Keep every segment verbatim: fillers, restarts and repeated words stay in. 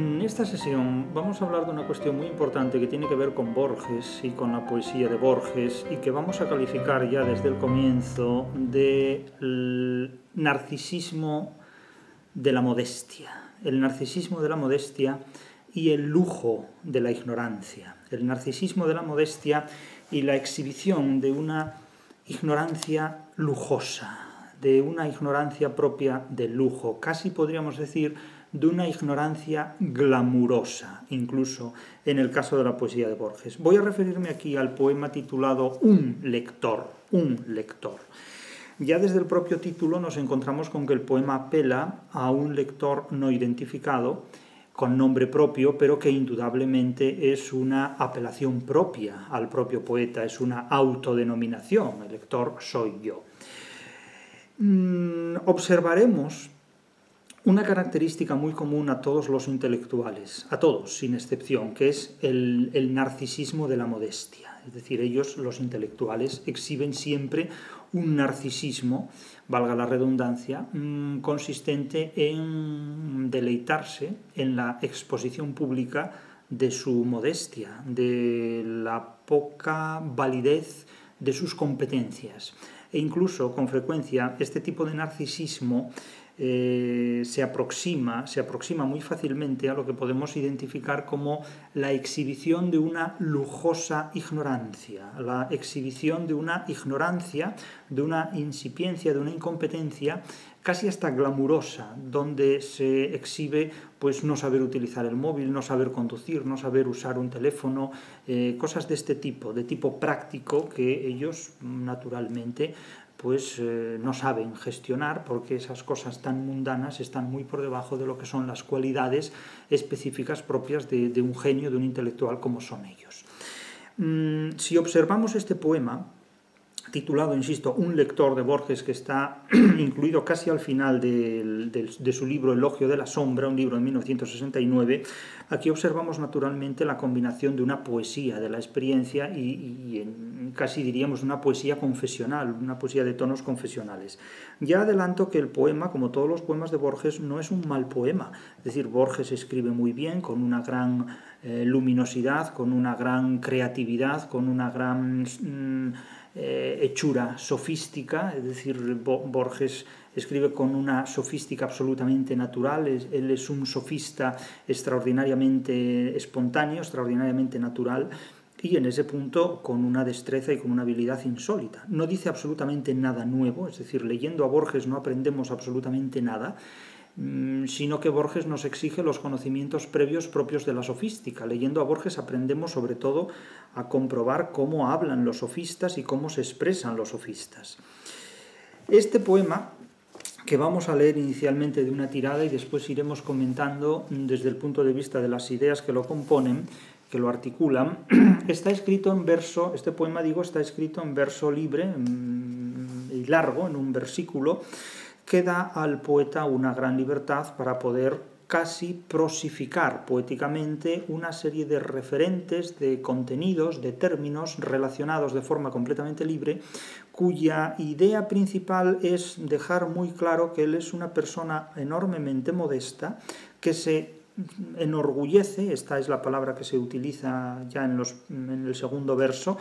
En esta sesión vamos a hablar de una cuestión muy importante que tiene que ver con Borges y con la poesía de Borges y que vamos a calificar ya desde el comienzo de narcisismo de la modestia. El narcisismo de la modestia y el lujo de la ignorancia. El narcisismo de la modestia y la exhibición de una ignorancia lujosa, de una ignorancia propia del lujo, casi podríamos decir de una ignorancia glamurosa, incluso en el caso de la poesía de Borges. Voy a referirme aquí al poema titulado Un lector, un lector. Ya desde el propio título nos encontramos con que el poema apela a un lector no identificado, con nombre propio, pero que indudablemente es una apelación propia al propio poeta, es una autodenominación, el lector soy yo. Observaremos una característica muy común a todos los intelectuales, a todos, sin excepción, que es el, el narcisismo de la modestia. Es decir, ellos, los intelectuales, exhiben siempre un narcisismo, valga la redundancia, consistente en deleitarse en la exposición pública de su modestia, de la poca validez de sus competencias. E incluso, con frecuencia, este tipo de narcisismo Eh, se aproxima, se aproxima muy fácilmente a lo que podemos identificar como la exhibición de una lujosa ignorancia, la exhibición de una ignorancia, de una incipiencia, de una incompetencia casi hasta glamurosa, donde se exhibe pues no saber utilizar el móvil, no saber conducir, no saber usar un teléfono, eh, cosas de este tipo, de tipo práctico que ellos naturalmente pues eh, no saben gestionar porque esas cosas tan mundanas están muy por debajo de lo que son las cualidades específicas propias de, de un genio, de un intelectual como son ellos. Mm, si observamos este poema, titulado, insisto, Un lector de Borges, que está incluido casi al final de, de, de su libro Elogio de la Sombra, un libro de mil novecientos sesenta y nueve, aquí observamos naturalmente la combinación de una poesía de la experiencia y, y en casi diríamos una poesía confesional, una poesía de tonos confesionales. Ya adelanto que el poema, como todos los poemas de Borges, no es un mal poema. Es decir, Borges escribe muy bien, con una gran eh, luminosidad, con una gran creatividad, con una gran mm, eh, hechura sofística. Es decir, Bo- Borges escribe con una sofística absolutamente natural, él es un sofista extraordinariamente espontáneo, extraordinariamente natural, y en ese punto con una destreza y con una habilidad insólita. No dice absolutamente nada nuevo, es decir, leyendo a Borges no aprendemos absolutamente nada, sino que Borges nos exige los conocimientos previos propios de la sofística. Leyendo a Borges aprendemos sobre todo a comprobar cómo hablan los sofistas y cómo se expresan los sofistas. Este poema, que vamos a leer inicialmente de una tirada y después iremos comentando desde el punto de vista de las ideas que lo componen, que lo articulan, está escrito en verso, este poema, digo, está escrito en verso libre y largo, en un versículo, que da al poeta una gran libertad para poder casi prosificar poéticamente una serie de referentes, de contenidos, de términos relacionados de forma completamente libre, cuya idea principal es dejar muy claro que él es una persona enormemente modesta, que se enorgullece, esta es la palabra que se utiliza ya en, los, en el segundo verso,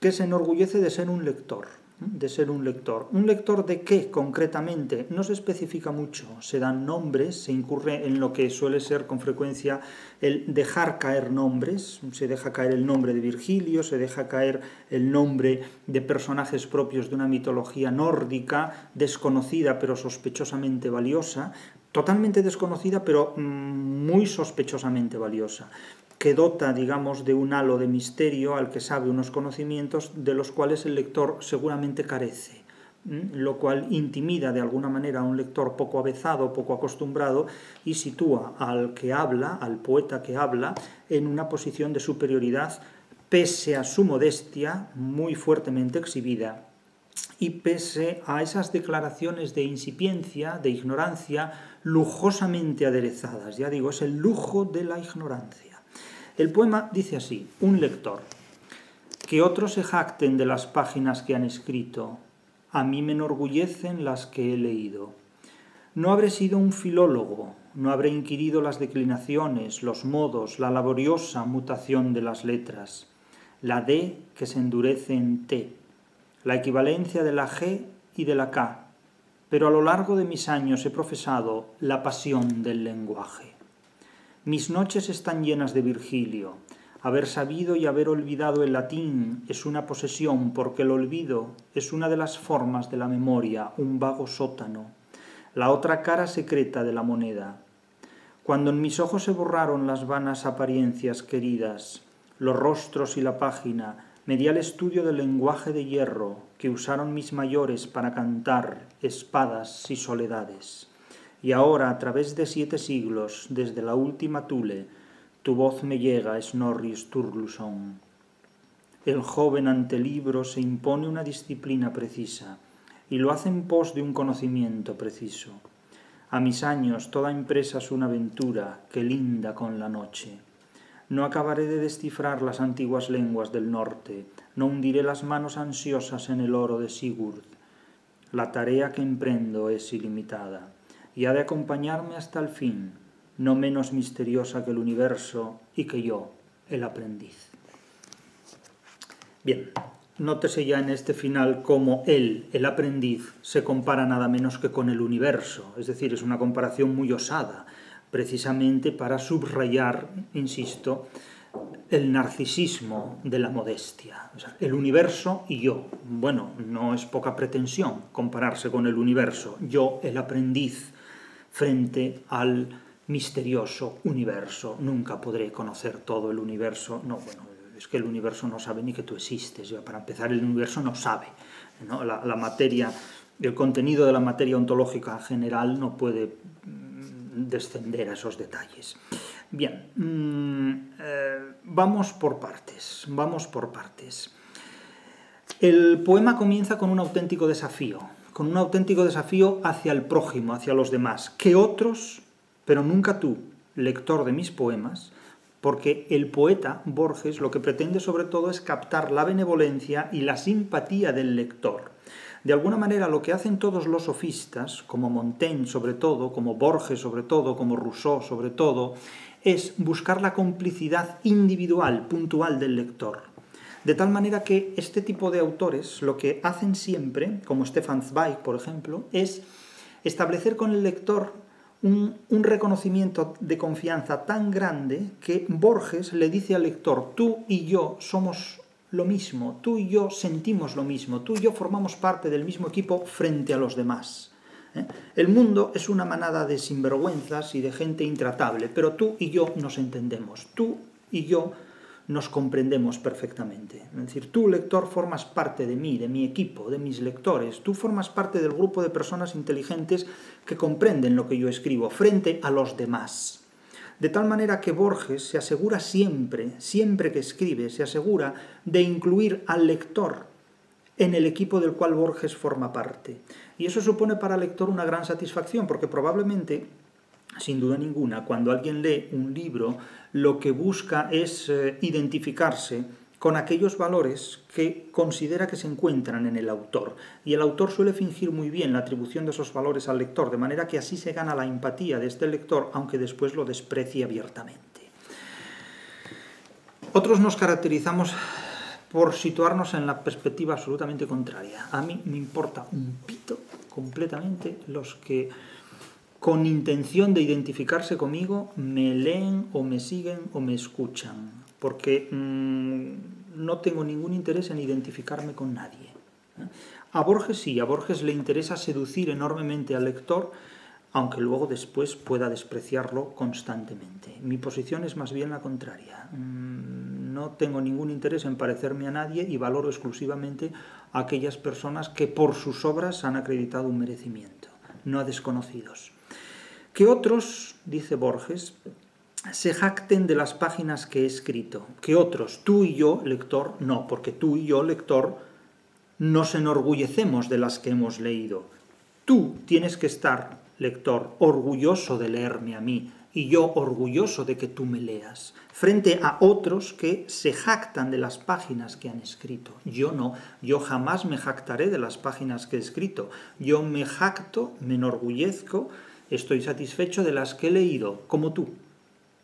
que se enorgullece de ser un lector, de ser un lector. ¿Un lector de qué concretamente? No se especifica mucho, se dan nombres, se incurre en lo que suele ser con frecuencia el dejar caer nombres, se deja caer el nombre de Virgilio, se deja caer el nombre de personajes propios de una mitología nórdica, desconocida pero sospechosamente valiosa, totalmente desconocida pero muy sospechosamente valiosa, que dota, digamos, de un halo de misterio al que sabe unos conocimientos de los cuales el lector seguramente carece, lo cual intimida de alguna manera a un lector poco avezado, poco acostumbrado, y sitúa al que habla, al poeta que habla, en una posición de superioridad pese a su modestia muy fuertemente exhibida y pese a esas declaraciones de incipiencia, de ignorancia, lujosamente aderezadas. Ya digo, es el lujo de la ignorancia. El poema dice así: un lector. Que otros se jacten de las páginas que han escrito. A mí me enorgullecen las que he leído. No habré sido un filólogo, no habré inquirido las declinaciones, los modos, la laboriosa mutación de las letras, la D que se endurece en T, la equivalencia de la G y de la K, pero a lo largo de mis años he profesado la pasión del lenguaje. Mis noches están llenas de Virgilio. Haber sabido y haber olvidado el latín es una posesión, porque el olvido es una de las formas de la memoria, un vago sótano, la otra cara secreta de la moneda. Cuando en mis ojos se borraron las vanas apariencias queridas, los rostros y la página, me di al estudio del lenguaje de hierro que usaron mis mayores para cantar espadas y soledades. Y ahora, a través de siete siglos, desde la última Thule, tu voz me llega, Snorri Sturluson. El joven ante libro se impone una disciplina precisa, y lo hace en pos de un conocimiento preciso. A mis años toda empresa es una aventura que linda con la noche. No acabaré de descifrar las antiguas lenguas del norte, no hundiré las manos ansiosas en el oro de Sigurd. La tarea que emprendo es ilimitada, y ha de acompañarme hasta el fin, no menos misteriosa que el universo y que yo, el aprendiz. Bien, nótese ya en este final cómo él, el aprendiz, se compara nada menos que con el universo, es decir, es una comparación muy osada, precisamente para subrayar, insisto, el narcisismo de la modestia. O sea, el universo y yo. Bueno, no es poca pretensión compararse con el universo. Yo, el aprendiz, frente al misterioso universo. Nunca podré conocer todo el universo. No, bueno, es que el universo no sabe ni que tú existes. Ya, para empezar, el universo no sabe, ¿no? La, la materia, el contenido de la materia ontológica general no puede descender a esos detalles. Bien, mmm, eh, vamos por partes, vamos por partes. El poema comienza con un auténtico desafío, con un auténtico desafío hacia el prójimo, hacia los demás. Que otros, pero nunca tú, lector de mis poemas, porque el poeta Borges lo que pretende sobre todo es captar la benevolencia y la simpatía del lector. De alguna manera lo que hacen todos los sofistas, como Montaigne sobre todo, como Borges sobre todo, como Rousseau sobre todo, es buscar la complicidad individual, puntual del lector. De tal manera que este tipo de autores lo que hacen siempre, como Stefan Zweig, por ejemplo, es establecer con el lector un, un reconocimiento de confianza tan grande que Borges le dice al lector: tú y yo somos lo mismo, tú y yo sentimos lo mismo, tú y yo formamos parte del mismo equipo frente a los demás. ¿Eh? El mundo es una manada de sinvergüenzas y de gente intratable, pero tú y yo nos entendemos, tú y yo nos comprendemos perfectamente. Es decir, tú, lector, formas parte de mí, de mi equipo, de mis lectores, tú formas parte del grupo de personas inteligentes que comprenden lo que yo escribo frente a los demás. De tal manera que Borges se asegura siempre, siempre que escribe, se asegura de incluir al lector en el equipo del cual Borges forma parte. Y eso supone para el lector una gran satisfacción, porque probablemente, sin duda ninguna, cuando alguien lee un libro, lo que busca es eh, identificarse con aquellos valores que considera que se encuentran en el autor. Y el autor suele fingir muy bien la atribución de esos valores al lector, de manera que así se gana la empatía de este lector, aunque después lo desprecie abiertamente. Otros nos caracterizamos por situarnos en la perspectiva absolutamente contraria. A mí me importa un pito completamente los que, con intención de identificarse conmigo, me leen o me siguen o me escuchan, porque mmm, no tengo ningún interés en identificarme con nadie. A Borges sí, a Borges le interesa seducir enormemente al lector, aunque luego después pueda despreciarlo constantemente. Mi posición es más bien la contraria. No tengo ningún interés en parecerme a nadie y valoro exclusivamente a aquellas personas que por sus obras han acreditado un merecimiento, no a desconocidos. Que otros, dice Borges, se jacten de las páginas que he escrito. Que otros, tú y yo, lector, no, porque tú y yo, lector, nos enorgullecemos de las que hemos leído. Tú tienes que estar, lector, orgulloso de leerme a mí. y yo orgulloso de que tú me leas, frente a otros que se jactan de las páginas que han escrito. Yo no, yo jamás me jactaré de las páginas que he escrito. Yo me jacto, me enorgullezco, estoy satisfecho de las que he leído, como tú.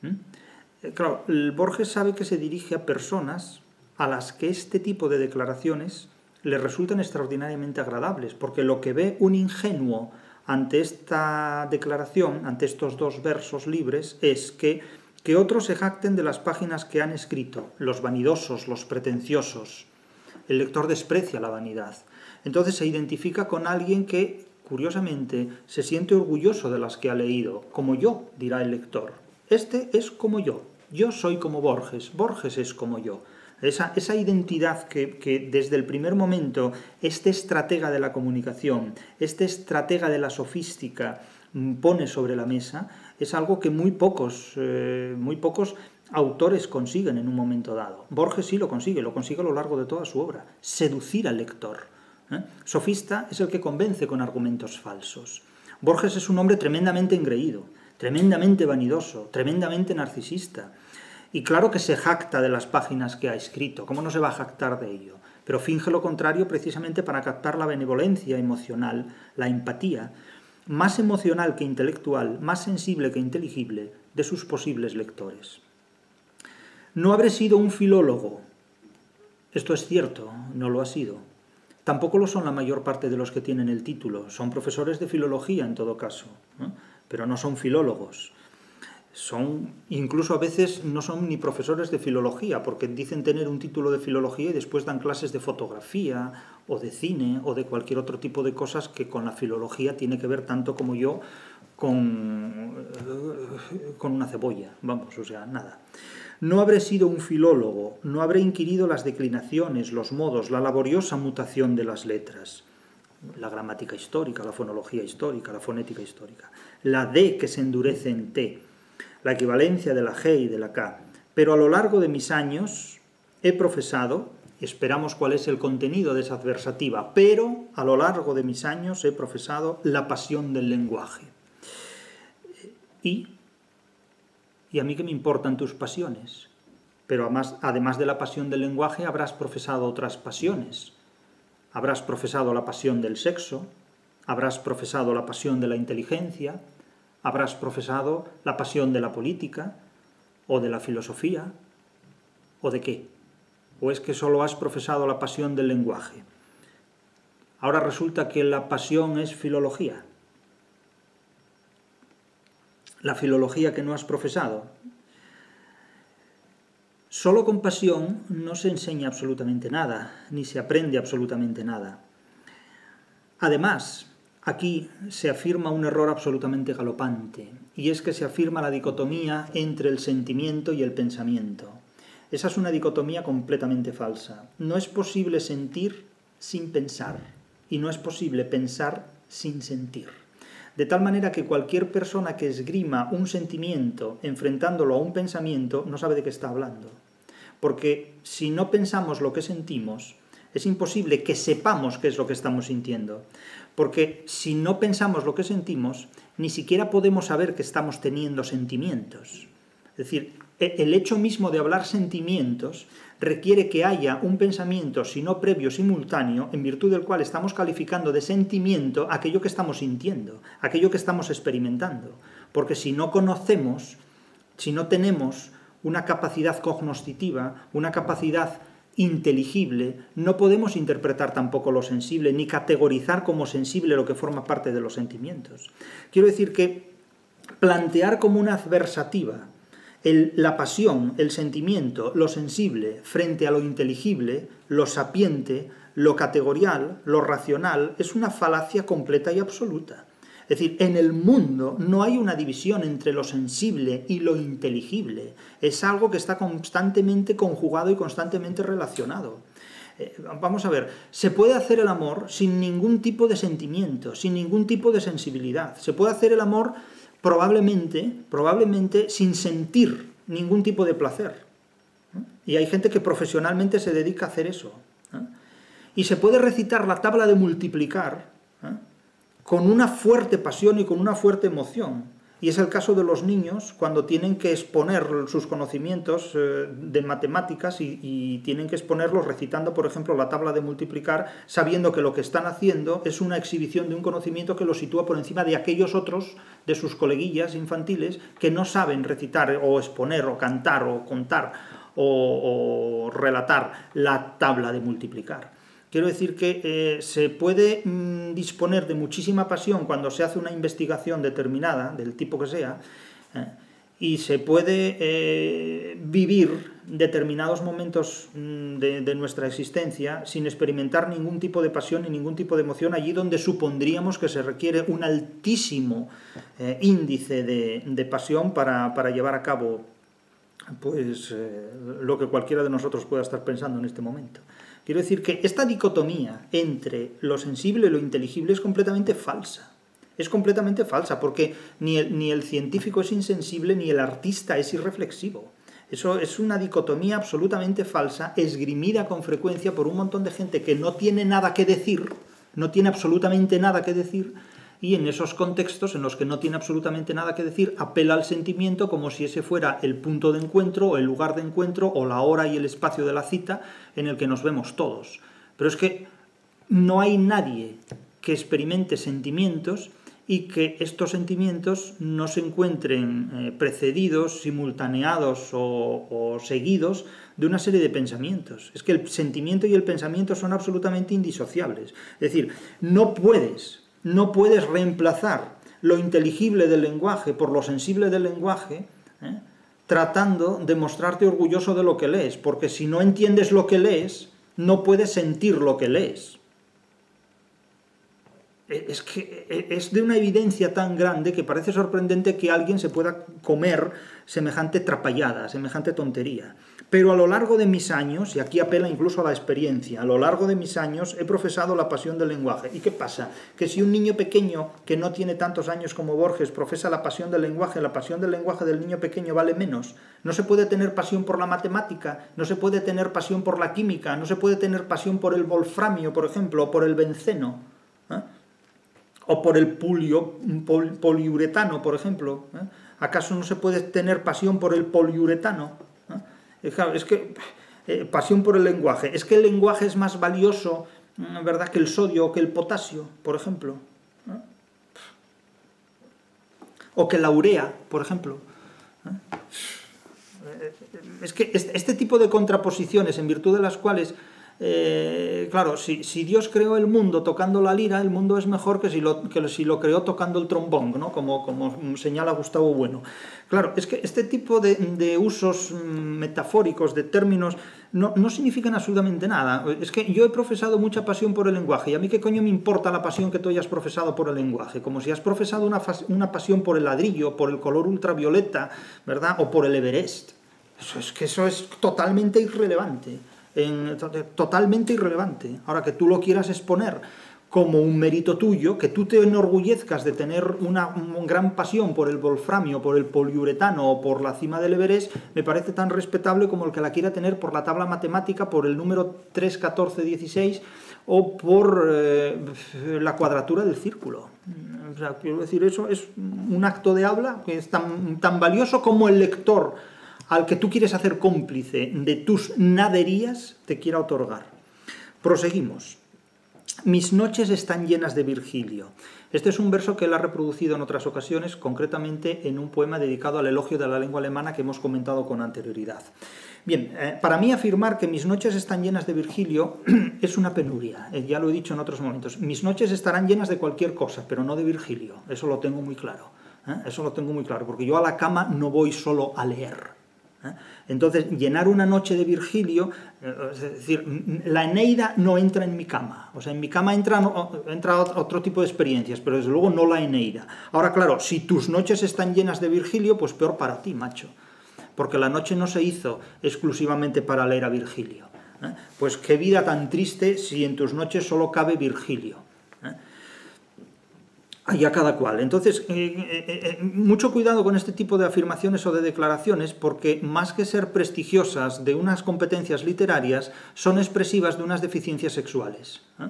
¿Mm? Claro, Borges sabe que se dirige a personas a las que este tipo de declaraciones le resultan extraordinariamente agradables, porque lo que ve un ingenuo ante esta declaración, ante estos dos versos libres, es que, que otros se jacten de las páginas que han escrito, los vanidosos, los pretenciosos. El lector desprecia la vanidad. Entonces se identifica con alguien que, curiosamente, se siente orgulloso de las que ha leído, como yo, dirá el lector. Este es como yo, yo soy como Borges, Borges es como yo. Esa, esa identidad que, que desde el primer momento este estratega de la comunicación, este estratega de la sofística pone sobre la mesa, es algo que muy pocos, eh, muy pocos autores consiguen en un momento dado. Borges sí lo consigue, lo consigue a lo largo de toda su obra, seducir al lector. ¿eh? Sofista es el que convence con argumentos falsos. Borges es un hombre tremendamente engreído, tremendamente vanidoso, tremendamente narcisista. Y claro que se jacta de las páginas que ha escrito, ¿cómo no se va a jactar de ello? Pero finge lo contrario precisamente para captar la benevolencia emocional, la empatía, más emocional que intelectual, más sensible que inteligible, de sus posibles lectores. No habré sido un filólogo. Esto es cierto, no lo ha sido. Tampoco lo son la mayor parte de los que tienen el título, son profesores de filología en todo caso, ¿no? Pero no son filólogos. Son, incluso a veces no son ni profesores de filología, porque dicen tener un título de filología y después dan clases de fotografía o de cine o de cualquier otro tipo de cosas que con la filología tiene que ver tanto como yo con, con una cebolla, vamos, o sea, nada. No habré sido un filólogo, no habré inquirido las declinaciones, los modos, la laboriosa mutación de las letras. La gramática histórica, la fonología histórica, la fonética histórica. La D que se endurece en T. La equivalencia de la G y de la K, pero a lo largo de mis años he profesado, esperamos cuál es el contenido de esa adversativa, pero a lo largo de mis años he profesado la pasión del lenguaje. Y, y a mí que me importan tus pasiones, pero además, además de la pasión del lenguaje habrás profesado otras pasiones, habrás profesado la pasión del sexo, habrás profesado la pasión de la inteligencia, habrás profesado la pasión de la política, o de la filosofía, o de qué. ¿O es que solo has profesado la pasión del lenguaje? Ahora resulta que la pasión es filología. La filología que no has profesado. Solo con pasión no se enseña absolutamente nada, ni se aprende absolutamente nada. Además, aquí se afirma un error absolutamente galopante, y es que se afirma la dicotomía entre el sentimiento y el pensamiento. Esa es una dicotomía completamente falsa. No es posible sentir sin pensar, y no es posible pensar sin sentir. De tal manera que cualquier persona que esgrima un sentimiento enfrentándolo a un pensamiento no sabe de qué está hablando. Porque si no pensamos lo que sentimos, es imposible que sepamos qué es lo que estamos sintiendo. Porque si no pensamos lo que sentimos, ni siquiera podemos saber que estamos teniendo sentimientos. Es decir, el hecho mismo de hablar sentimientos requiere que haya un pensamiento, si no previo, simultáneo, en virtud del cual estamos calificando de sentimiento aquello que estamos sintiendo, aquello que estamos experimentando. Porque si no conocemos, si no tenemos una capacidad cognoscitiva, una capacidad inteligible, no podemos interpretar tampoco lo sensible, ni categorizar como sensible lo que forma parte de los sentimientos. Quiero decir que plantear como una adversativa el, la pasión, el sentimiento, lo sensible, frente a lo inteligible, lo sapiente, lo categorial, lo racional, es una falacia completa y absoluta. Es decir, en el mundo no hay una división entre lo sensible y lo inteligible. Es algo que está constantemente conjugado y constantemente relacionado. Eh, vamos a ver, se puede hacer el amor sin ningún tipo de sentimiento, sin ningún tipo de sensibilidad. Se puede hacer el amor probablemente, probablemente sin sentir ningún tipo de placer. ¿Eh? Y hay gente que profesionalmente se dedica a hacer eso. ¿Eh? Y se puede recitar la tabla de multiplicar, ¿eh?, con una fuerte pasión y con una fuerte emoción. Y es el caso de los niños cuando tienen que exponer sus conocimientos de matemáticas y, y tienen que exponerlos recitando, por ejemplo, la tabla de multiplicar, sabiendo que lo que están haciendo es una exhibición de un conocimiento que los sitúa por encima de aquellos otros, de sus coleguillas infantiles, que no saben recitar o exponer o cantar o contar o, o relatar la tabla de multiplicar. Quiero decir que eh, se puede mmm, disponer de muchísima pasión cuando se hace una investigación determinada, del tipo que sea, eh, y se puede eh, vivir determinados momentos mmm, de, de nuestra existencia sin experimentar ningún tipo de pasión y ningún tipo de emoción allí donde supondríamos que se requiere un altísimo eh, índice de, de pasión para, para llevar a cabo pues, eh, lo que cualquiera de nosotros pueda estar pensando en este momento. Quiero decir que esta dicotomía entre lo sensible y lo inteligible es completamente falsa. Es completamente falsa porque ni el, ni el científico es insensible ni el artista es irreflexivo. Eso es una dicotomía absolutamente falsa, esgrimida con frecuencia por un montón de gente que no tiene nada que decir, no tiene absolutamente nada que decir, y en esos contextos en los que no tiene absolutamente nada que decir, apela al sentimiento como si ese fuera el punto de encuentro, o el lugar de encuentro, o la hora y el espacio de la cita en el que nos vemos todos. Pero es que no hay nadie que experimente sentimientos y que estos sentimientos no se encuentren eh, precedidos, simultaneados o, o seguidos de una serie de pensamientos. Es que el sentimiento y el pensamiento son absolutamente indisociables. Es decir, no puedes... No puedes reemplazar lo inteligible del lenguaje por lo sensible del lenguaje, ¿eh? tratando de mostrarte orgulloso de lo que lees, porque si no entiendes lo que lees, no puedes sentir lo que lees. Es que es de una evidencia tan grande que parece sorprendente que alguien se pueda comer semejante trapallada, semejante tontería. Pero a lo largo de mis años, y aquí apela incluso a la experiencia, a lo largo de mis años he profesado la pasión del lenguaje. ¿Y qué pasa? Que si un niño pequeño que no tiene tantos años como Borges profesa la pasión del lenguaje, la pasión del lenguaje del niño pequeño vale menos. No se puede tener pasión por la matemática, no se puede tener pasión por la química, no se puede tener pasión por el wolframio, por ejemplo, o por el benceno, ¿eh? o por el polio, pol, poliuretano, por ejemplo. ¿eh? ¿Acaso no se puede tener pasión por el poliuretano? ¿eh? Es que eh, pasión por el lenguaje. Es que el lenguaje es más valioso, ¿verdad?, que el sodio o que el potasio, por ejemplo. ¿eh? O que la urea, por ejemplo. ¿eh? Es que este tipo de contraposiciones, en virtud de las cuales... Eh, claro, si, si Dios creó el mundo tocando la lira, el mundo es mejor que si lo, que si lo creó tocando el trombón, ¿no? como, como señala Gustavo Bueno. Claro, es que este tipo de, de usos metafóricos, de términos, no, no significan absolutamente nada. Es que yo he profesado mucha pasión por el lenguaje, y a mí qué coño me importa la pasión que tú hayas profesado por el lenguaje, como si has profesado una, una pasión por el ladrillo, por el color ultravioleta, ¿verdad?, o por el Everest. Eso es que eso es totalmente irrelevante. En, totalmente irrelevante. Ahora, que tú lo quieras exponer como un mérito tuyo, que tú te enorgullezcas de tener una, una gran pasión por el wolframio, por el poliuretano o por la cima del Everest, me parece tan respetable como el que la quiera tener por la tabla matemática, por el número tres, catorce, dieciséis o por eh, la cuadratura del círculo. O sea, quiero decir, eso es un acto de habla que es tan, tan valioso como el lector al que tú quieres hacer cómplice de tus naderías, te quiera otorgar. Proseguimos. Mis noches están llenas de Virgilio. Este es un verso que él ha reproducido en otras ocasiones, concretamente en un poema dedicado al elogio de la lengua alemana que hemos comentado con anterioridad. Bien, eh, para mí afirmar que mis noches están llenas de Virgilio es una penuria, eh, ya lo he dicho en otros momentos. Mis noches estarán llenas de cualquier cosa, pero no de Virgilio, eso lo tengo muy claro. ¿eh? Eso lo tengo muy claro, porque yo a la cama no voy solo a leer. Entonces, llenar una noche de Virgilio, es decir, la Eneida no entra en mi cama, o sea, en mi cama entra, entra otro tipo de experiencias, pero desde luego no la Eneida. Ahora, claro, si tus noches están llenas de Virgilio, pues peor para ti, macho, porque la noche no se hizo exclusivamente para leer a Virgilio. Pues qué vida tan triste si en tus noches solo cabe Virgilio. Allá cada cual. Entonces, eh, eh, eh, mucho cuidado con este tipo de afirmaciones o de declaraciones, porque más que ser prestigiosas de unas competencias literarias, son expresivas de unas deficiencias sexuales. ¿eh?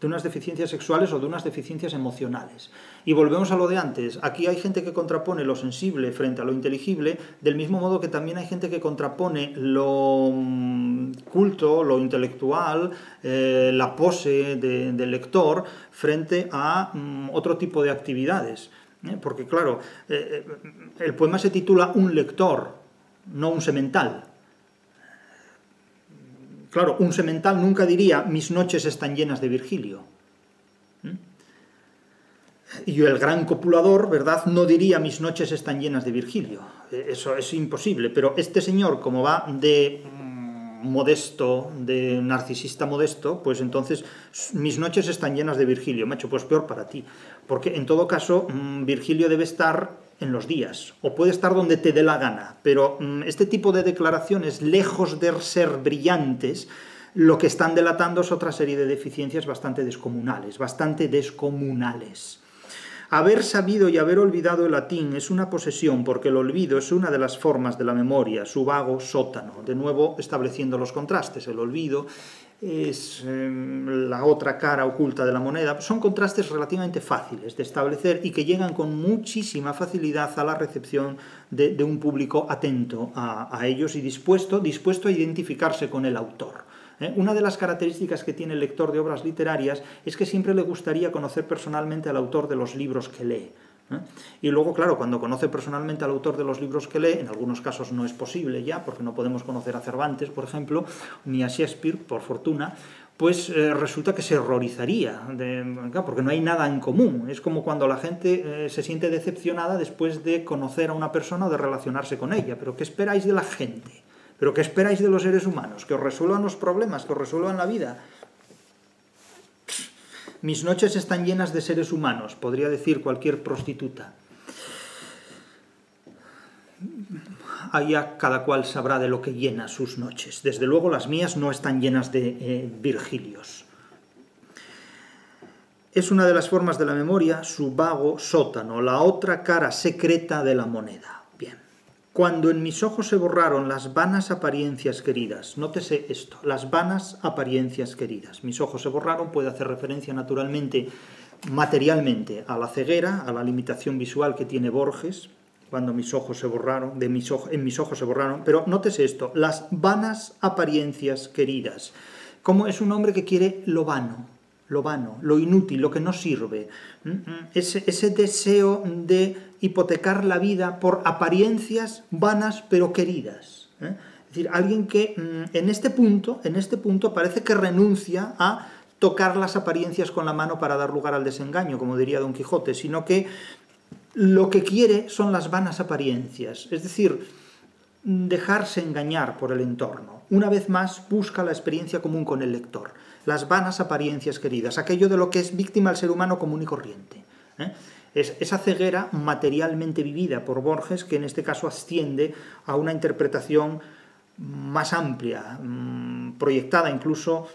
de unas deficiencias sexuales o de unas deficiencias emocionales. Y volvemos a lo de antes. Aquí hay gente que contrapone lo sensible frente a lo inteligible, del mismo modo que también hay gente que contrapone lo culto, lo intelectual, eh, la pose de, del lector, frente a mm, otro tipo de actividades. ¿Eh? Porque, claro, eh, el poema se titula Un lector, no un semental. Claro, un semental nunca diría, mis noches están llenas de Virgilio. ¿Mm? Y el gran copulador, ¿verdad?, no diría, mis noches están llenas de Virgilio. Eso es imposible, pero este señor, como va de mmm, modesto, de narcisista modesto, pues entonces, mis noches están llenas de Virgilio. Macho, pues peor para ti. Porque en todo caso, mmm, Virgilio debe estar en los días, o puede estar donde te dé la gana, pero mmm, este tipo de declaraciones, lejos de ser brillantes, lo que están delatando es otra serie de deficiencias bastante descomunales, bastante descomunales. Haber sabido y haber olvidado el latín es una posesión, porque el olvido es una de las formas de la memoria, su vago sótano, de nuevo estableciendo los contrastes. El olvido es eh, la otra cara oculta de la moneda. Son contrastes relativamente fáciles de establecer y que llegan con muchísima facilidad a la recepción de, de un público atento a, a ellos y dispuesto, dispuesto a identificarse con el autor. ¿Eh? Una de las características que tiene el lector de obras literarias es que siempre le gustaría conocer personalmente al autor de los libros que lee. ¿Eh? Y luego, claro, cuando conoce personalmente al autor de los libros que lee, en algunos casos no es posible ya, porque no podemos conocer a Cervantes, por ejemplo, ni a Shakespeare, por fortuna, pues eh, resulta que se horrorizaría, de, claro, porque no hay nada en común. Es como cuando la gente eh, se siente decepcionada después de conocer a una persona o de relacionarse con ella. ¿Pero qué esperáis de la gente? ¿Pero qué esperáis de los seres humanos? ¿Que os resuelvan los problemas? ¿Que os resuelvan la vida? Mis noches están llenas de seres humanos, podría decir cualquier prostituta. Allá cada cual sabrá de lo que llena sus noches. Desde luego las mías no están llenas de eh, Virgilios. Es una de las formas de la memoria, su vago sótano, la otra cara secreta de la moneda. Cuando en mis ojos se borraron las vanas apariencias queridas, nótese esto, las vanas apariencias queridas. Mis ojos se borraron, puede hacer referencia naturalmente, materialmente, a la ceguera, a la limitación visual que tiene Borges, cuando mis ojos se borraron, de mis ojos, en mis ojos se borraron, pero nótese esto, las vanas apariencias queridas. Como es un hombre que quiere lo vano, lo vano, lo inútil, lo que no sirve, ese, ese deseo de hipotecar la vida por apariencias vanas pero queridas. ¿Eh? Es decir, alguien que en este punto, en este punto parece que renuncia a tocar las apariencias con la mano para dar lugar al desengaño, como diría Don Quijote, sino que lo que quiere son las vanas apariencias, es decir, dejarse engañar por el entorno. Una vez más, busca la experiencia común con el lector, las vanas apariencias queridas, aquello de lo que es víctima el ser humano común y corriente. ¿Eh? Es esa ceguera materialmente vivida por Borges, que en este caso asciende a una interpretación más amplia, proyectada incluso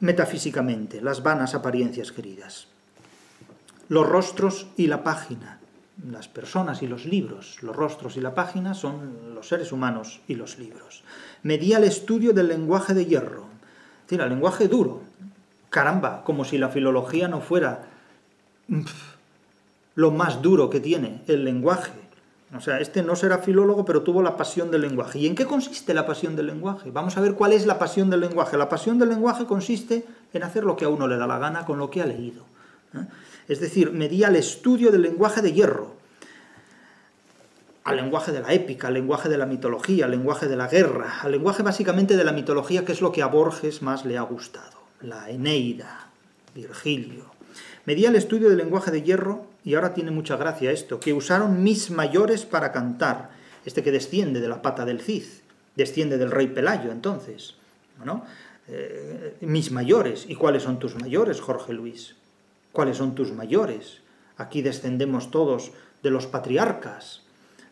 metafísicamente, las vanas apariencias queridas. Los rostros y la página, las personas y los libros, los rostros y la página son los seres humanos y los libros. Me di al estudio del lenguaje de hierro, tira, lenguaje duro, caramba, como si la filología no fuera lo más duro que tiene, el lenguaje. O sea, este no será filólogo, pero tuvo la pasión del lenguaje. ¿Y en qué consiste la pasión del lenguaje? Vamos a ver cuál es la pasión del lenguaje. La pasión del lenguaje consiste en hacer lo que a uno le da la gana con lo que ha leído. ¿Eh? Es decir, me di al estudio del lenguaje de hierro, al lenguaje de la épica, al lenguaje de la mitología, al lenguaje de la guerra, al lenguaje básicamente de la mitología, que es lo que a Borges más le ha gustado. La Eneida, Virgilio. Me di al estudio del lenguaje de hierro, y ahora tiene mucha gracia esto, que usaron mis mayores para cantar, este que desciende de la pata del Cid, desciende del rey Pelayo, entonces, ¿no? Eh, mis mayores, ¿y cuáles son tus mayores, Jorge Luis? ¿Cuáles son tus mayores? Aquí descendemos todos de los patriarcas,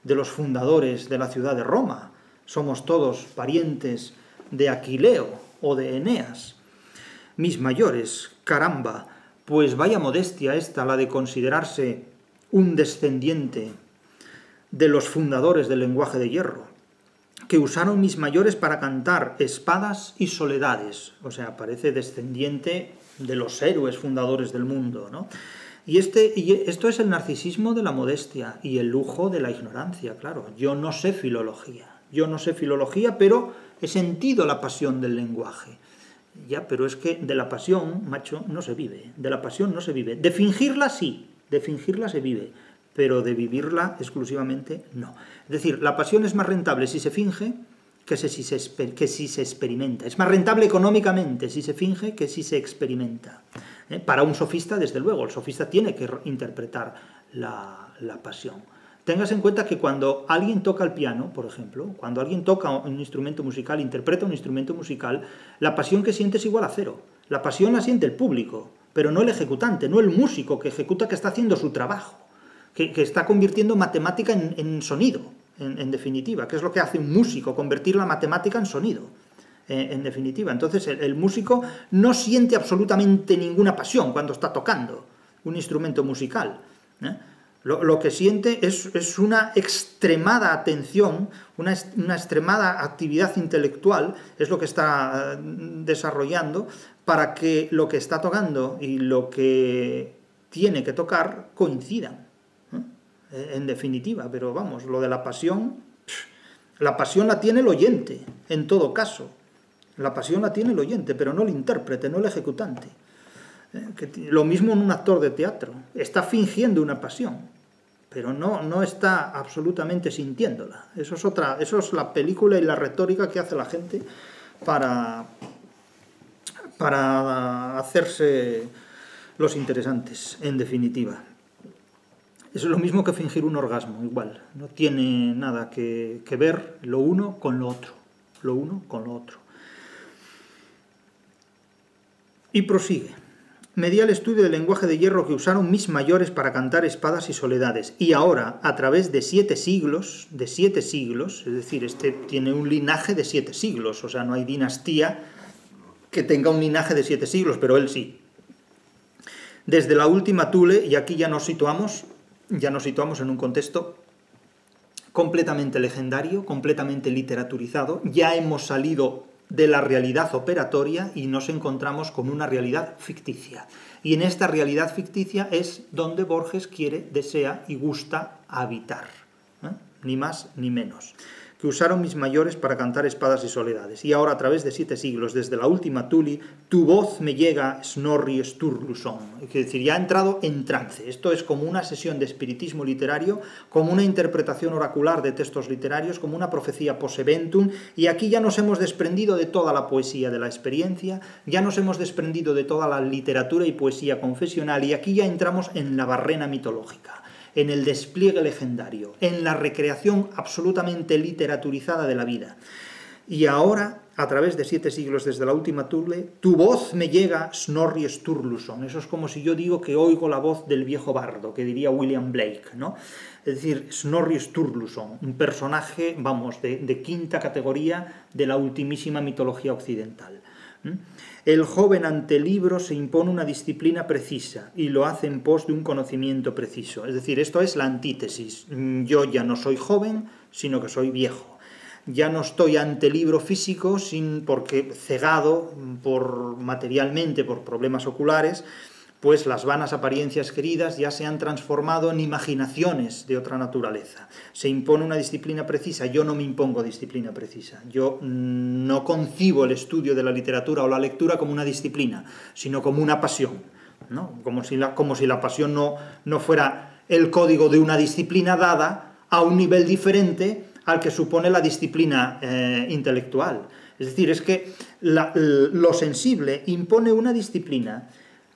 de los fundadores de la ciudad de Roma, somos todos parientes de Aquileo o de Eneas. Mis mayores, caramba, pues vaya modestia esta, la de considerarse un descendiente de los fundadores del lenguaje de hierro, que usaron mis mayores para cantar espadas y soledades. O sea, parece descendiente de los héroes fundadores del mundo, ¿no? Y, este, y esto es el narcisismo de la modestia y el lujo de la ignorancia, claro. Yo no sé filología, yo no sé filología, pero he sentido la pasión del lenguaje. Ya, pero es que de la pasión, macho, no se vive, de la pasión no se vive. De fingirla sí, de fingirla se vive, pero de vivirla exclusivamente no. Es decir, la pasión es más rentable si se finge que si se, que si se experimenta. Es más rentable económicamente si se finge que si se experimenta. ¿Eh? Para un sofista, desde luego, el sofista tiene que interpretar la, la pasión. Tengas en cuenta que cuando alguien toca el piano, por ejemplo, cuando alguien toca un instrumento musical, interpreta un instrumento musical, la pasión que siente es igual a cero. La pasión la siente el público, pero no el ejecutante, no el músico que ejecuta, que está haciendo su trabajo, que, que está convirtiendo matemática en, en sonido, en, en definitiva, que es lo que hace un músico, convertir la matemática en sonido, en, en definitiva. Entonces el, el músico no siente absolutamente ninguna pasión cuando está tocando un instrumento musical, ¿eh? Lo, lo que siente es, es una extremada atención, una, una extremada actividad intelectual, es lo que está desarrollando para que lo que está tocando y lo que tiene que tocar coincidan, ¿eh? En definitiva. Pero vamos, lo de la pasión, la pasión la tiene el oyente, en todo caso. La pasión la tiene el oyente, pero no el intérprete, no el ejecutante. Que lo mismo en un actor de teatro, está fingiendo una pasión, pero no, no está absolutamente sintiéndola. Eso es, otra, eso es la película y la retórica que hace la gente para, para hacerse los interesantes, en definitiva. Eso es lo mismo que fingir un orgasmo, igual, no tiene nada que, que ver lo uno con lo otro, lo uno con lo otro. Y prosigue. Medía el estudio del lenguaje de hierro que usaron mis mayores para cantar espadas y soledades, y ahora, a través de siete siglos, de siete siglos, es decir, este tiene un linaje de siete siglos, o sea, no hay dinastía que tenga un linaje de siete siglos, pero él sí. Desde la última Thule, y aquí ya nos situamos, ya nos situamos en un contexto completamente legendario, completamente literaturizado, ya hemos salido de la realidad operatoria y nos encontramos con una realidad ficticia. Y en esta realidad ficticia es donde Borges quiere, desea y gusta habitar. ¿Eh? Ni más ni menos. Que usaron mis mayores para cantar espadas y soledades. Y ahora, a través de siete siglos, desde la última Thule, tu voz me llega, Snorri Sturluson. Es decir, ya ha entrado en trance. Esto es como una sesión de espiritismo literario, como una interpretación oracular de textos literarios, como una profecía poseventum, y aquí ya nos hemos desprendido de toda la poesía de la experiencia, ya nos hemos desprendido de toda la literatura y poesía confesional, y aquí ya entramos en la barrena mitológica, en el despliegue legendario, en la recreación absolutamente literaturizada de la vida. Y ahora, a través de siete siglos desde la última Thule, tu voz me llega, Snorri Sturluson. Eso es como si yo digo que oigo la voz del viejo bardo, que diría William Blake, ¿no? Es decir, Snorri Sturluson, un personaje, vamos, de, de quinta categoría de la ultimísima mitología occidental. ¿Mm? El joven ante el libro se impone una disciplina precisa y lo hace en pos de un conocimiento preciso. Es decir, esto es la antítesis. Yo ya no soy joven, sino que soy viejo. Ya no estoy ante el libro físico, sin, porque cegado por, materialmente por problemas oculares, pues las vanas apariencias queridas ya se han transformado en imaginaciones de otra naturaleza. Se impone una disciplina precisa, yo no me impongo disciplina precisa. Yo no concibo el estudio de la literatura o la lectura como una disciplina, sino como una pasión, ¿no? Como si la, como si la pasión no, no fuera el código de una disciplina dada a un nivel diferente al que supone la disciplina eh, intelectual. Es decir, es que la, lo sensible impone una disciplina,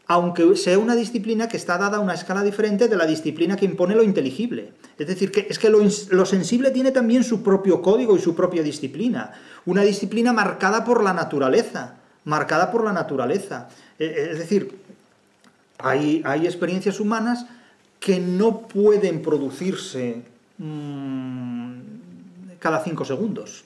aunque sea una disciplina que está dada a una escala diferente de la disciplina que impone lo inteligible. Es decir, que es que lo, lo sensible tiene también su propio código y su propia disciplina. Una disciplina marcada por la naturaleza, marcada por la naturaleza. Es decir, hay, hay experiencias humanas que no pueden producirse mmm, cada cinco segundos,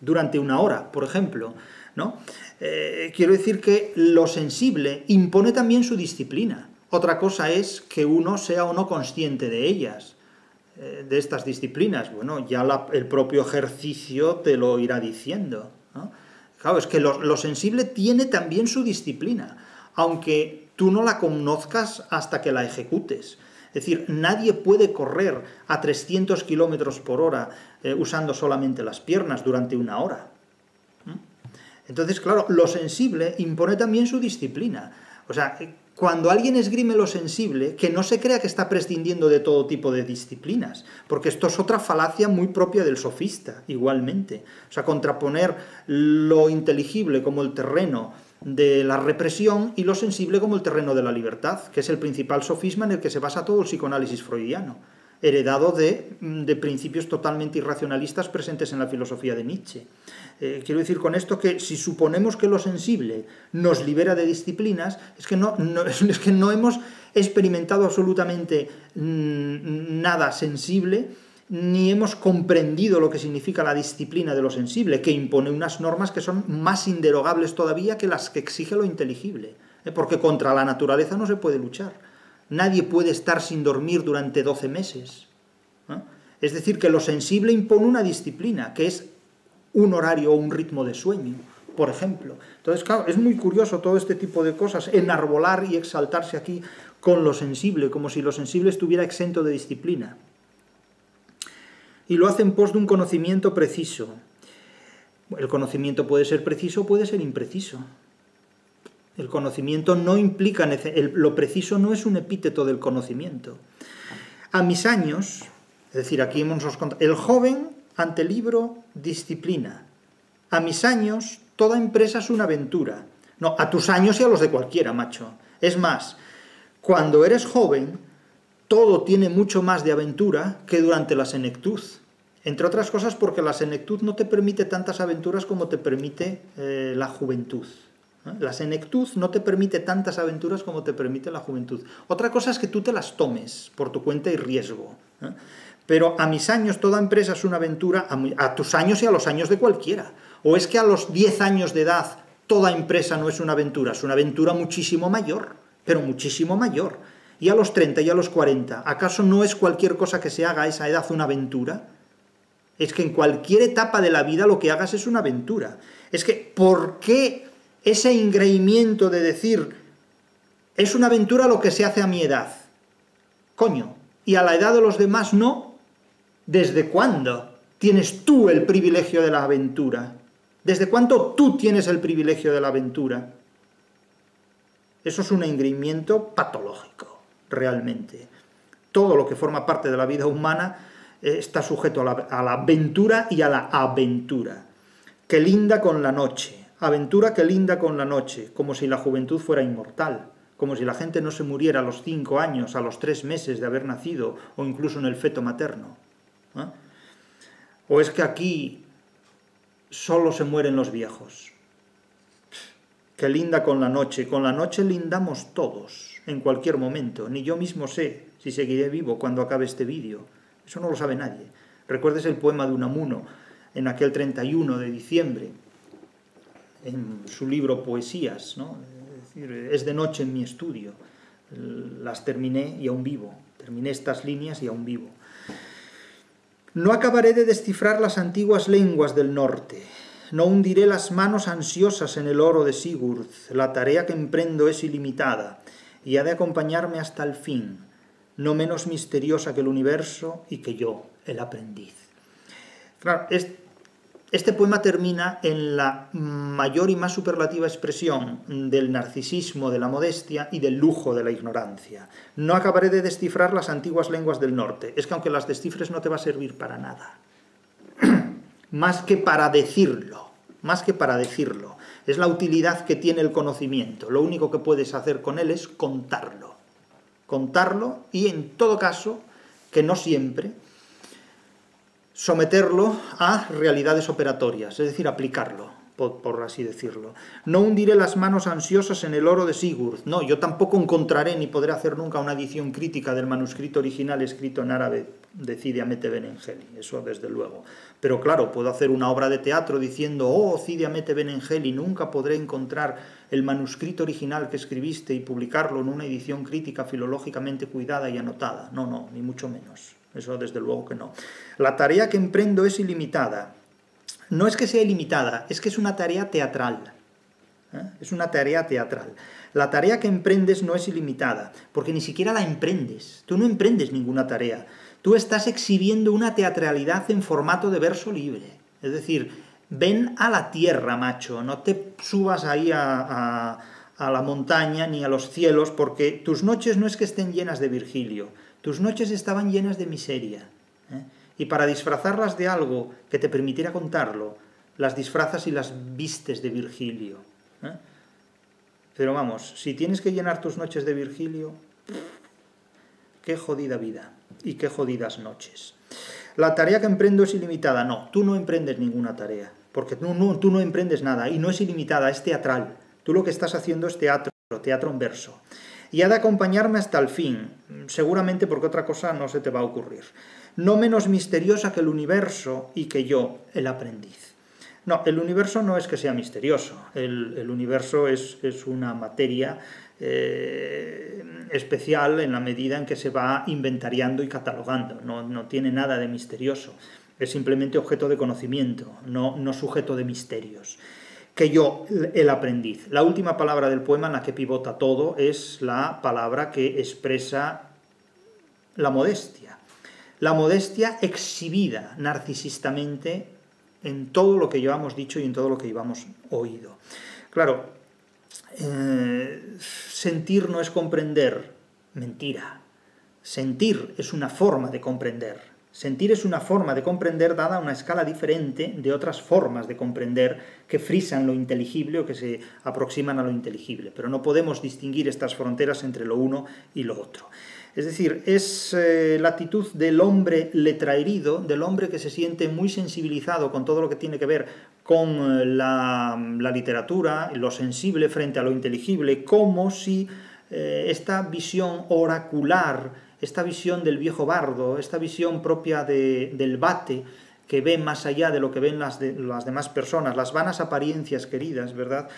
durante una hora, por ejemplo, ¿no? Eh, quiero decir que lo sensible impone también su disciplina. Otra cosa es que uno sea o no consciente de ellas, eh, de estas disciplinas. Bueno, ya la, el propio ejercicio te lo irá diciendo, ¿no? Claro, es que lo, lo sensible tiene también su disciplina. aunque tú no la conozcas hasta que la ejecutes. Es decir, nadie puede correr a trescientos kilómetros por hora eh, usando solamente las piernas durante una hora. Entonces, claro, lo sensible impone también su disciplina. O sea, cuando alguien esgrime lo sensible, que no se crea que está prescindiendo de todo tipo de disciplinas, porque esto es otra falacia muy propia del sofista, igualmente. O sea, contraponer lo inteligible como el terreno de la represión y lo sensible como el terreno de la libertad, que es el principal sofisma en el que se basa todo el psicoanálisis freudiano, heredado de, de principios totalmente irracionalistas presentes en la filosofía de Nietzsche. Eh, quiero decir con esto que si suponemos que lo sensible nos libera de disciplinas, es que no, no, es que no hemos experimentado absolutamente nada sensible, ni hemos comprendido lo que significa la disciplina de lo sensible, que impone unas normas que son más inderogables todavía que las que exige lo inteligible, ¿eh? Porque contra la naturaleza no se puede luchar. Nadie puede estar sin dormir durante doce meses, ¿no? Es decir, que lo sensible impone una disciplina, que es un horario o un ritmo de sueño, por ejemplo. Entonces, claro, es muy curioso todo este tipo de cosas, enarbolar y exaltarse aquí con lo sensible, como si lo sensible estuviera exento de disciplina. Y lo hace en pos de un conocimiento preciso. El conocimiento puede ser preciso o puede ser impreciso. El conocimiento no implica... El, lo preciso no es un epíteto del conocimiento. A mis años, es decir, aquí hemos... El joven, ante libro, disciplina. A mis años, toda empresa es una aventura. No, a tus años y a los de cualquiera, macho. Es más, cuando eres joven, todo tiene mucho más de aventura que durante la senectud. Entre otras cosas porque la senectud no te permite tantas aventuras como te permite eh, la juventud. ¿Eh? La senectud no te permite tantas aventuras como te permite la juventud. Otra cosa es que tú te las tomes por tu cuenta y riesgo. ¿Eh? Pero a mis años toda empresa es una aventura, a, mi, a tus años y a los años de cualquiera. O es que a los diez años de edad toda empresa no es una aventura, es una aventura muchísimo mayor, pero muchísimo mayor. Y a los treinta y a los cuarenta, ¿acaso no es cualquier cosa que se haga a esa edad una aventura? Es que en cualquier etapa de la vida lo que hagas es una aventura. Es que, ¿por qué ese ingreimiento de decir es una aventura lo que se hace a mi edad? Coño, ¿y a la edad de los demás no? ¿Desde cuándo tienes tú el privilegio de la aventura? ¿Desde cuándo tú tienes el privilegio de la aventura? Eso es un ingreimiento patológico. Realmente. Todo lo que forma parte de la vida humana eh, está sujeto a la, a la aventura y a la aventura. Que linda con la noche. Aventura que linda con la noche. Como si la juventud fuera inmortal. Como si la gente no se muriera a los cinco años, a los tres meses de haber nacido, o incluso en el feto materno. ¿Eh? O es que aquí solo se mueren los viejos. Que linda con la noche. Con la noche lindamos todos. En cualquier momento, ni yo mismo sé si seguiré vivo cuando acabe este vídeo. Eso no lo sabe nadie. Recuerdes el poema de Unamuno, en aquel treinta y uno de diciembre, en su libro Poesías, ¿no? Es decir, es de noche en mi estudio, las terminé y aún vivo, terminé estas líneas y aún vivo. No acabaré de descifrar las antiguas lenguas del norte. No hundiré las manos ansiosas en el oro de Sigurd. La tarea que emprendo es ilimitada y ha de acompañarme hasta el fin, no menos misteriosa que el universo y que yo, el aprendiz. Claro, este poema termina en la mayor y más superlativa expresión del narcisismo, de la modestia y del lujo de la ignorancia. No acabaré de descifrar las antiguas lenguas del norte. Es que aunque las descifres no te va a servir para nada. Más que para decirlo, más que para decirlo. Es la utilidad que tiene el conocimiento. Lo único que puedes hacer con él es contarlo. Contarlo y, en todo caso, que no siempre, someterlo a realidades operatorias, es decir, aplicarlo, por, por así decirlo. No hundiré las manos ansiosas en el oro de Sigurd. No, yo tampoco encontraré ni podré hacer nunca una edición crítica del manuscrito original escrito en árabe de Cide Hamete Benengeli, eso desde luego. Pero claro, puedo hacer una obra de teatro diciendo, oh, Cide Hamete Benengeli, nunca podré encontrar el manuscrito original que escribiste y publicarlo en una edición crítica filológicamente cuidada y anotada. No, no, ni mucho menos. Eso desde luego que no. La tarea que emprendo es ilimitada. No es que sea ilimitada, es que es una tarea teatral. ¿Eh? Es una tarea teatral. La tarea que emprendes no es ilimitada, porque ni siquiera la emprendes. Tú no emprendes ninguna tarea. Tú estás exhibiendo una teatralidad en formato de verso libre. Es decir, ven a la tierra, macho, no te subas ahí a, a, a la montaña ni a los cielos, porque tus noches no es que estén llenas de Virgilio, tus noches estaban llenas de miseria. ¿eh? Y para disfrazarlas de algo que te permitiera contarlo, las disfrazas y las vistes de Virgilio. ¿eh? Pero vamos, si tienes que llenar tus noches de Virgilio, qué jodida vida y qué jodidas noches. La tarea que emprendo es ilimitada. No, tú no emprendes ninguna tarea, porque tú no, tú no emprendes nada, y no es ilimitada, es teatral. Tú lo que estás haciendo es teatro, teatro en verso. Y ha de acompañarme hasta el fin, seguramente, porque otra cosa no se te va a ocurrir. No menos misteriosa que el universo y que yo, el aprendiz. No, el universo no es que sea misterioso. El, el universo es, es una materia eh, especial en la medida en que se va inventariando y catalogando. No, no tiene nada de misterioso. Es simplemente objeto de conocimiento, no, no sujeto de misterios. Que yo, el aprendiz. La última palabra del poema en la que pivota todo es la palabra que expresa la modestia. La modestia exhibida narcisistamente en todo lo que llevamos dicho y en todo lo que llevamos oído. Claro, eh, sentir no es comprender. Mentira. Sentir es una forma de comprender. Sentir es una forma de comprender dada una escala diferente de otras formas de comprender que frisan lo inteligible o que se aproximan a lo inteligible. Pero no podemos distinguir estas fronteras entre lo uno y lo otro. Es decir, es eh, la actitud del hombre letraherido, del hombre que se siente muy sensibilizado con todo lo que tiene que ver con eh, la, la literatura, lo sensible frente a lo inteligible, como si eh, esta visión oracular, esta visión del viejo bardo, esta visión propia de, del bate, que ve más allá de lo que ven las, de, las demás personas, las vanas apariencias queridas, ¿verdad?,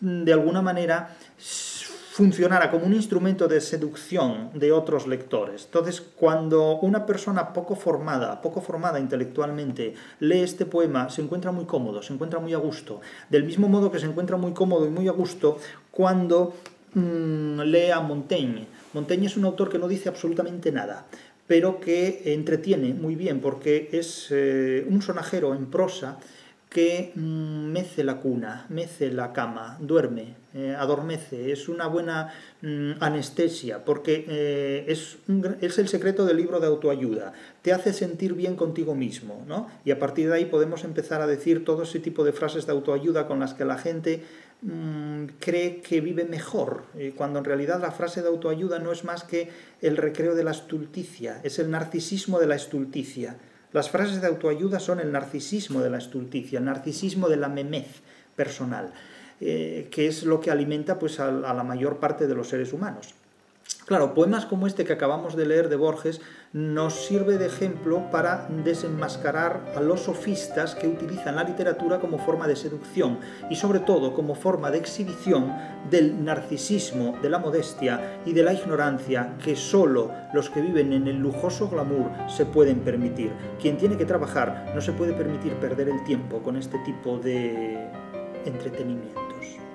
de alguna manera funcionara como un instrumento de seducción de otros lectores. Entonces, cuando una persona poco formada, poco formada intelectualmente, lee este poema, se encuentra muy cómodo, se encuentra muy a gusto. Del mismo modo que se encuentra muy cómodo y muy a gusto cuando mmm, lee a Montaigne. Montaigne es un autor que no dice absolutamente nada, pero que entretiene muy bien, porque es eh, un sonajero en prosa que mm, mece la cuna, mece la cama, duerme, eh, adormece. Es una buena mm, anestesia, porque eh, es, un, es el secreto del libro de autoayuda. Te hace sentir bien contigo mismo, ¿no? Y a partir de ahí podemos empezar a decir todo ese tipo de frases de autoayuda con las que la gente cree que vive mejor, cuando en realidad la frase de autoayuda no es más que el recreo de la estulticia, es el narcisismo de la estulticia. Las frases de autoayuda son el narcisismo de la estulticia, el narcisismo de la memez personal, eh, que es lo que alimenta pues, a, a la mayor parte de los seres humanos. Claro, poemas como este que acabamos de leer de Borges nos sirve de ejemplo para desenmascarar a los sofistas que utilizan la literatura como forma de seducción y sobre todo como forma de exhibición del narcisismo, de la modestia y de la ignorancia que solo los que viven en el lujoso glamour se pueden permitir. Quien tiene que trabajar no se puede permitir perder el tiempo con este tipo de entretenimientos.